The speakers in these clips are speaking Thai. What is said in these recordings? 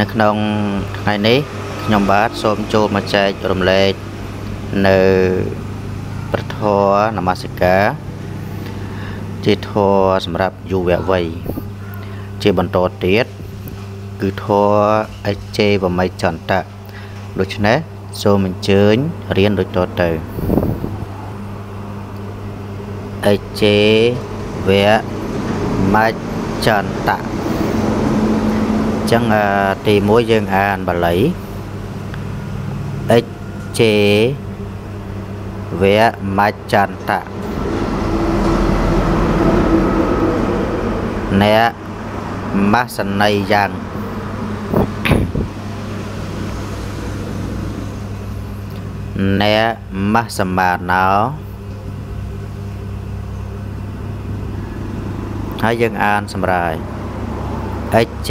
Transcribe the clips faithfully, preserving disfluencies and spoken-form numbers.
ในขนมไงนี้ยำบาสส้มจูมาใจจรมเล็กในประทวนมาสิกาจิตทอสำหรับอยู่แววไวเจบันโตเตียดคือทอไอเจบะไม่จันตะโดยเฉพาะโซมันเชิญเรียนโดยตัวเตอไอเจแวะไม่จันตะจังตีมวยยังอ่านบาลีไอเจแวะไม่จันตะเนื้อมาสันในยังเนื้อมาสมานเนาะให้ยังอ่านสำหรับไอเจ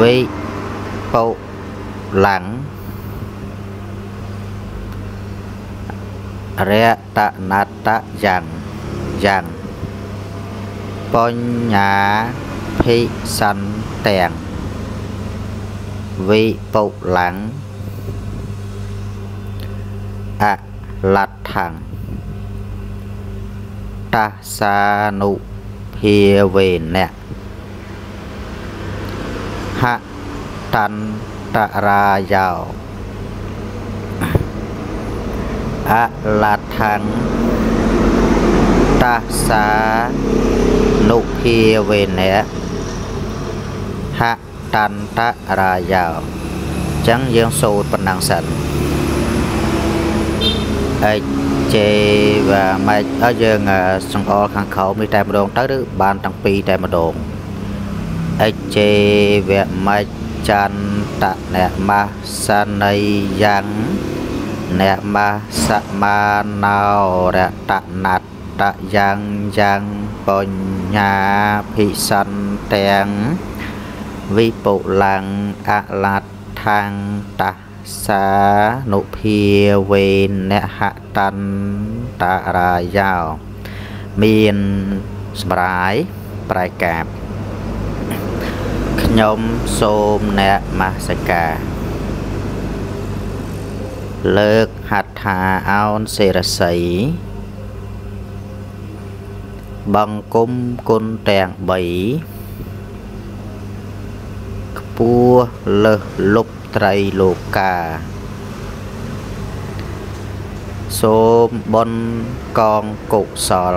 วิปุลังเรตนัตตะยังยังปัญญาภิสันเตียงวิปุลังอลัดถังตาสานุเพียเวเนะหะตันตรายาวอลัดถังตาสานุเพียเวเนะหะตันตรายาวจังยังสูตรปนังสันไอเจว่าไม่เอาเยงสังอขังเขามีแต่มาโดนตั้งหรือบานตั้งปีแต่มาโดนไอเจว่าไม่จันตะเนมาสนยังเนมาสมาเนาเนตะนัดตะยังยังปัญญาภิสันเตียงวิปุลังอลัดถังตาสานุเพียเวเนะหะตันตารายาวมีนสบายปลายกาบขยมโสมเนะมาสกาเลิกหัตถาเอาเสรสีบังกุมกุนแตงบีปัวเลิกลบไตรโลกาโสมบนกองกุศล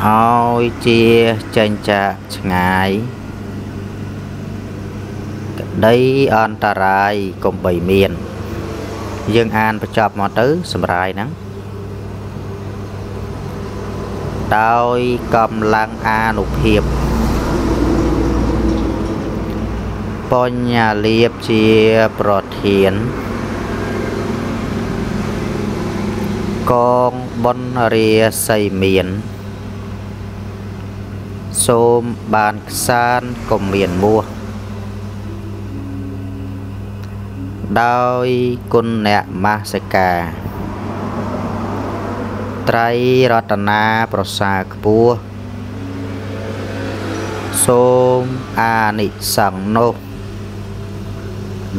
เอาเจียจันจะไงได้อันตรายกบใบเมียนยังอ่านประจอบมาตื้อสำรายนั้นโดยกำลังอานุเพียบปัญญาเลียบเชียปลอดเทียนกองบนเรียใส่เมียนโสมบานซานก็เมียนมัวดอยกุณเนมาสกาไตรรัตนาประสาคปัวโสมอานิสังโน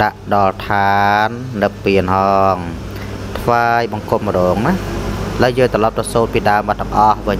ดักดอทานนับเปลี่ยนห้องไฟบังคมมาโด่งนะแล้วเยอะตลอดตัวโซนปีดามาทำอ้อวัน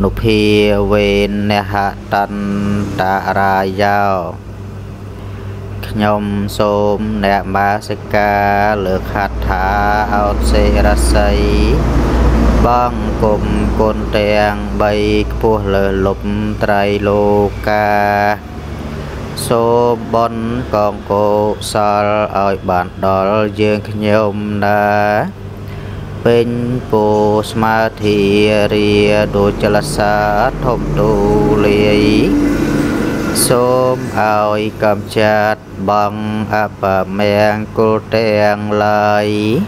nụ phi về nè hạ tan ta ra giao nhom xôm nè ma sê ca lược hạt thả ao sê ra say băng cụm côn teng bay pua lờ lục trai lô ca số bon con cô sal ơi bạn đó dương nhom na bên pô ma thi ria đồ chla sa thom tu li số ơi cầm chặt băng áp mèn cô teng lại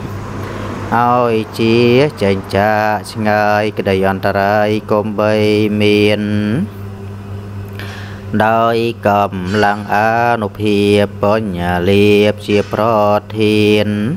ôi chia chành cha xin ai cái đời anh ta đây cùng bay miền đời cầm lăng an nộp hiệp bỏ nhà liệp chia pro thiên